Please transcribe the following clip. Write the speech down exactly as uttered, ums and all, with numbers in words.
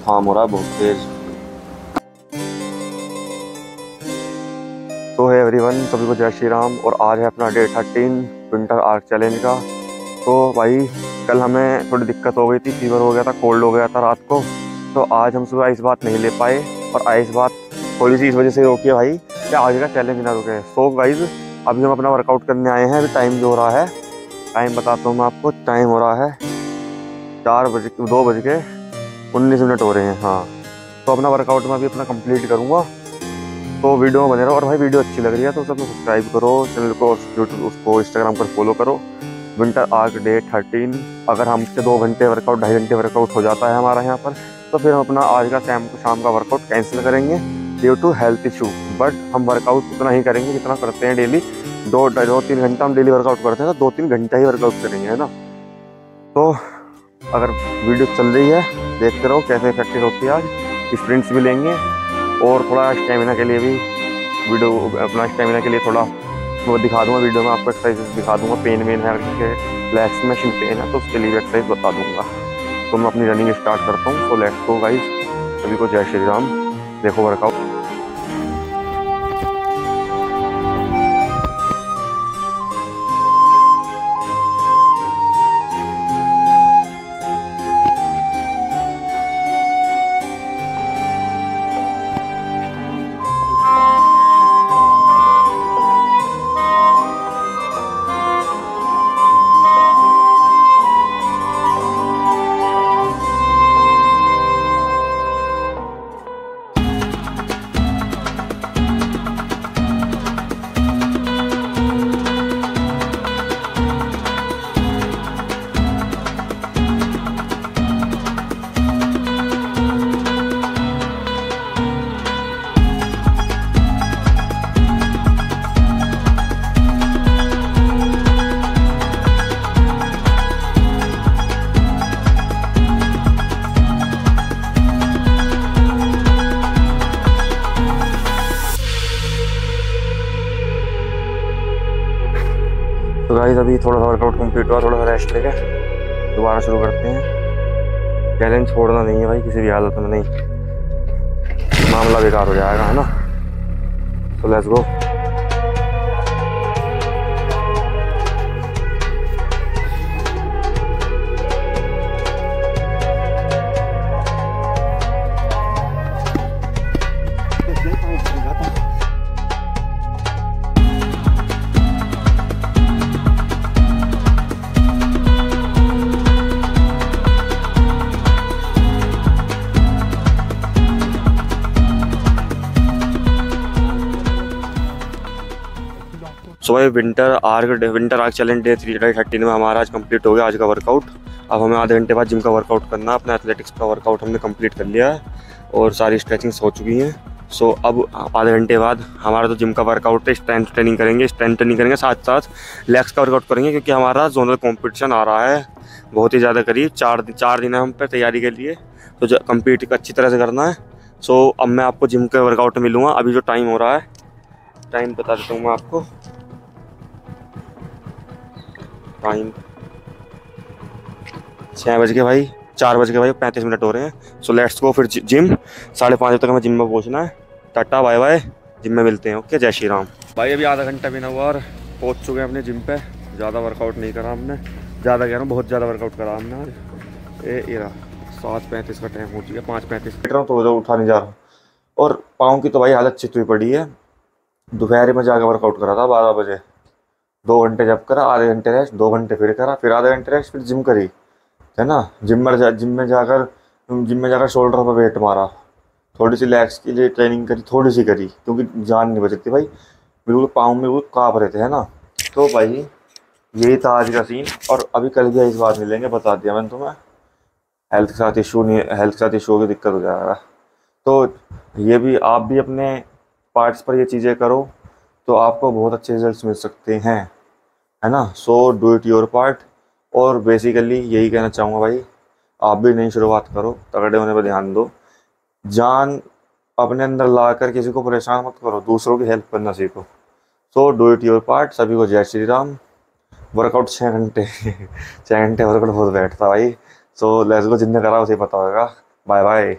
जुकाम हो रहा है बहुत तेज। तो है एवरीवन, सभी को जय श्री राम। और आज है अपना day thirteen winter arc challenge का। तो भाई कल हमें थोड़ी दिक्कत हो गई थी, फीवर हो गया था, कोल्ड हो गया था रात को। तो आज हम सुबह आइस बात नहीं ले पाए और आइस बात थोड़ी सी इस वजह से रोकी है भाई कि आज का चैलेंज ना रुके। सो गाइज अभी हम अपना वर्कआउट करने आए हैं। अभी टाइम जो हो रहा है, टाइम बताता हूँ मैं आपको। टाइम हो रहा है चार बज दो बज के उन्नीस मिनट हो रहे हैं। हाँ, तो अपना वर्कआउट मैं अभी अपना कंप्लीट करूँगा। तो वीडियो में बने रहो और भाई वीडियो अच्छी लग रही है तो सबको सब्सक्राइब करो, चैनल को यूट्यूब उसको इंस्टाग्राम पर फॉलो करो। Winter arc day thirteen. अगर हमसे दो घंटे वर्कआउट ढाई घंटे वर्कआउट हो जाता है हमारा यहाँ पर तो फिर हम अपना आज का शाम को शाम का वर्कआउट कैंसिल करेंगे due to health issue. But हम वर्कआउट उतना ही करेंगे जितना करते हैं डेली। दो दो तीन घंटा हम डेली वर्कआउट करते हैं तो दो तीन घंटा ही वर्कआउट करेंगे, है ना। तो अगर वीडियो चल रही है देखते रहो कैसे इफेक्टिव होती है। आज स्प्रिंट्स भी लेंगे और थोड़ा स्टेमिना के लिए भी वीडियो अपना स्टेमिना के लिए थोड़ा वो दिखा दूँगा वीडियो में आपको। एक्सरसाइज दिखा दूँगा, पेन वेन है लेग्स में, शिन पेन है तो उसके लिए एक्सरसाइज बता दूँगा। तो मैं अपनी रनिंग स्टार्ट करता हूँ। तो लेट्स गो गाइस, सभी को जय श्री राम। देखो वर्कआउट गाइस। अभी थोड़ा सा वर्कआउट कंप्लीट हुआ, थोड़ा सा रेस्ट लेकर दोबारा शुरू करते हैं। चैलेंज छोड़ना नहीं है भाई किसी भी हालत में, नहीं मामला बेकार हो जाएगा, है ना। तो लेट्स गो। तो भाई winter arc winter arc challenge day three day thirteen में हमारा आज कंप्लीट हो गया आज का वर्कआउट। अब हमें आधे घंटे बाद जिम का वर्कआउट करना है। अपना एथलेटिक्स का वर्कआउट हमने कंप्लीट कर लिया है और सारी स्ट्रेचिंग्स हो चुकी हैं। सो अब आधे घंटे बाद हमारा तो जिम का वर्कआउट है, स्ट्रेंथ ट्रेनिंग करेंगे। स्ट्रेंथ ट्रेनिंग करेंगे साथ साथ लेग्स का वर्कआउट करेंगे क्योंकि हमारा जोनल कॉम्पिटिशन आ रहा है बहुत ही ज़्यादा करीब। चार दिन चार दिन है हम पर तैयारी के लिए, तो कम्पीट अच्छी तरह से करना है। सो अब मैं आपको जिम के वर्कआउट में मिलूँगा। अभी जो टाइम हो रहा है टाइम बता देता हूँ मैं आपको। टाइम छः बज के भाई चार बज के भाई पैंतीस मिनट हो रहे हैं। सो लेट्स गो फिर जिम। साढ़े पाँच बजे तक हमें जिम में पहुंचना है। टाटा बाय बाय, जिम में मिलते हैं। ओके, जय श्री राम। भाई अभी आधा घंटा भी ना हुआ और पहुंच चुके हैं अपने जिम पे। ज़्यादा वर्कआउट नहीं करा हमने, ज़्यादा कह रहा हूँ बहुत ज़्यादा वर्कआउट करा हमने आज। ए एरा सात पैंतीस का टाइम हो चुका, पाँच पैंतीस मिनट रहा हूँ तो उठा नहीं जा रहा। और पाँव की तो भाई हालत चित हुई पड़ी है। दोपहर में जाकर वर्कआउट करा था बारह बजे, दो घंटे जब करा, आधे घंटे रेस्ट, दो घंटे फिर करा, फिर आधे घंटे रेस्ट, फिर जिम करी, है ना। जिम में जा जिम में जाकर जिम में जाकर शोल्डर पर वेट मारा, थोड़ी सी लेग्स के लिए ट्रेनिंग करी, थोड़ी सी करी क्योंकि जान नहीं बचती भाई, बिल्कुल पाँव में बिल्कुल काँप रहे थे, है ना। तो भाई यही था आज का सीन। और अभी कल भी इस बात मिलेंगे, बता दिया मैंने तुम्हें। हेल्थ के साथ इशू नहीं, हेल्थ के साथ इशू की दिक्कत हो जाएगा। तो ये भी आप भी अपने पार्ट्स पर ये चीज़ें करो तो आपको बहुत अच्छे रिजल्ट्स मिल सकते हैं, है ना। So do it your part. और बेसिकली यही कहना चाहूँगा भाई, आप भी नई शुरुआत करो, तगड़े होने पर ध्यान दो, जान अपने अंदर लाकर किसी को परेशान मत करो, दूसरों की हेल्प करना सीखो। So do it your part. सभी को जय श्री राम। वर्कआउट छः घंटे छः घंटे वर्कआउट बहुत बैठता भाई। सो लेट्स गो, जिनने करा उसे पता होगा। Bye bye.